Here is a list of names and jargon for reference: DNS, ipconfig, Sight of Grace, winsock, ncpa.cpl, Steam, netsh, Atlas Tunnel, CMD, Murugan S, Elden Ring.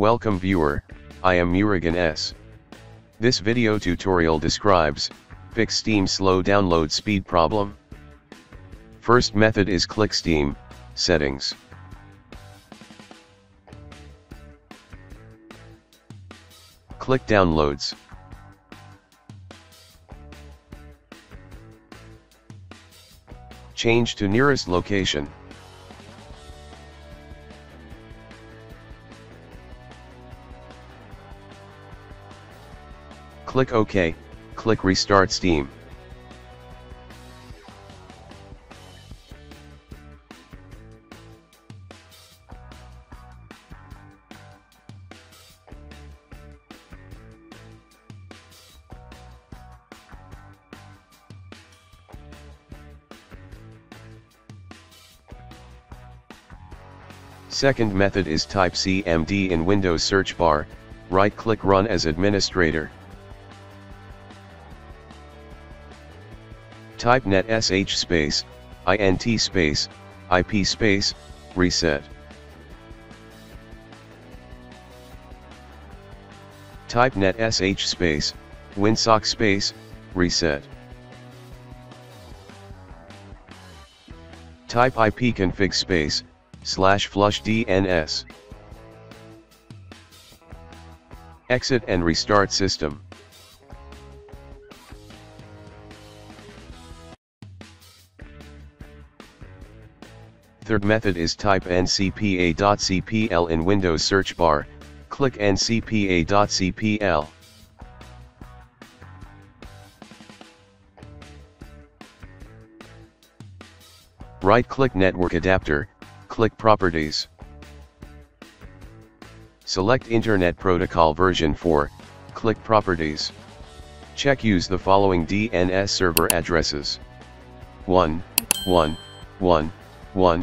Welcome viewer, I am Murugan S. This video tutorial describes, fix Steam slow download speed problem. First method is click Steam, settings. Click downloads. Change to nearest location. Click OK, click Restart Steam. Second method is type CMD in Windows search bar, right-click Run as administrator. Type netsh space, int space, ip space, reset. Type netsh space, winsock space, reset. Type ipconfig space, /flush DNS. Exit and restart system. Third method is type ncpa.cpl in Windows search bar, click ncpa.cpl. Right-click Network Adapter, click Properties. Select Internet Protocol version 4, click Properties. Check use the following DNS server addresses: 1.1.1.1.1.0.0.1.